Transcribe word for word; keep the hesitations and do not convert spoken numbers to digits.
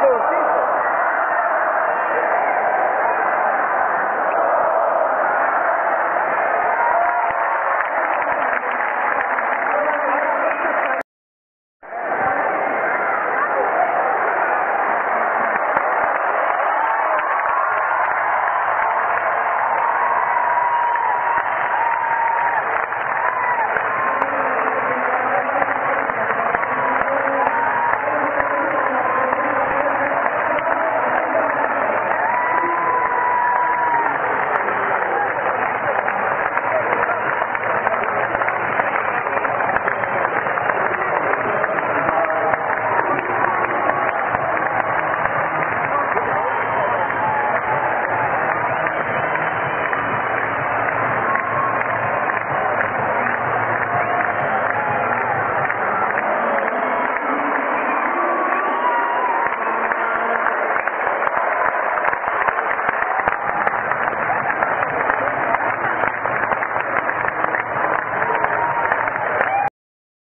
Michael Jason.